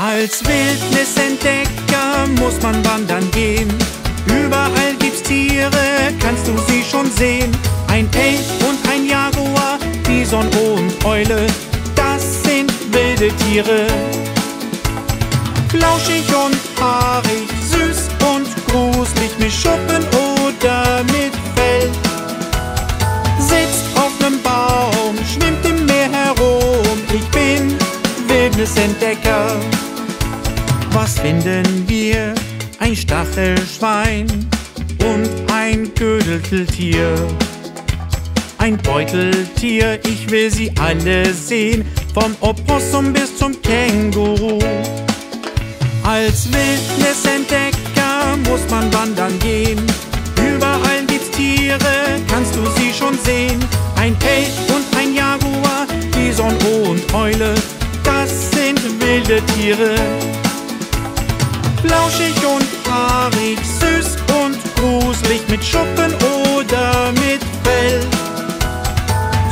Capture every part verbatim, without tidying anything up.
Als Wildnisentdecker muss man wandern gehen. Überall gibt's Tiere, kannst du sie schon sehen. Ein Elch und ein Jaguar, Bison und Eule, das sind wilde Tiere. Flauschig und haarig, süß und gruselig, mit Schuppen oder mit Fell. Sitzt auf nem Baum, schwimmt im Meer herum, ich bin Wildnisentdecker. Was finden wir? Ein Stachelschwein und ein Gödeltier. Ein Beuteltier, ich will sie alle sehen, vom Opossum bis zum Känguru. Als Wildnisentdecker muss man wandern gehen. Überall gibt's Tiere, kannst du sie schon sehen. Ein Elch und ein Jaguar, Bison und Eule, das sind wilde Tiere. Flauschig und haarig, süß und gruselig, mit Schuppen oder mit Fell.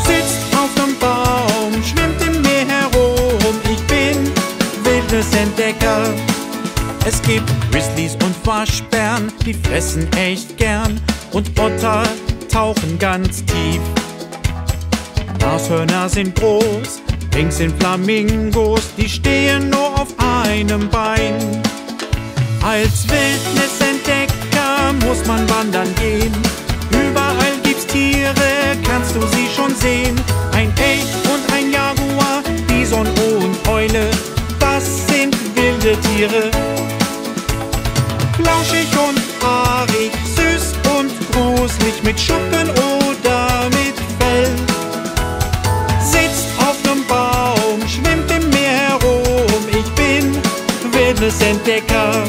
Sitzt auf einem Baum, schwimmt im Meer herum, ich bin Wildnisentdecker. Es gibt Grizzlies und Waschbären, die fressen echt gern, und Otter tauchen ganz tief. Nashörner sind groß, links sind Flamingos, die stehen nur auf einem Bein. Als Wildnisentdecker muss man wandern gehen. Überall gibt's Tiere, kannst du sie schon sehen. Ein Elch und ein Jaguar, Bison und Eule, das sind wilde Tiere. Flauschig und haarig, süß und gruselig, mit Schuppen oder mit Fell. Sitzt auf nem Baum, schwimmt im Meer herum, ich bin Wildnisentdecker.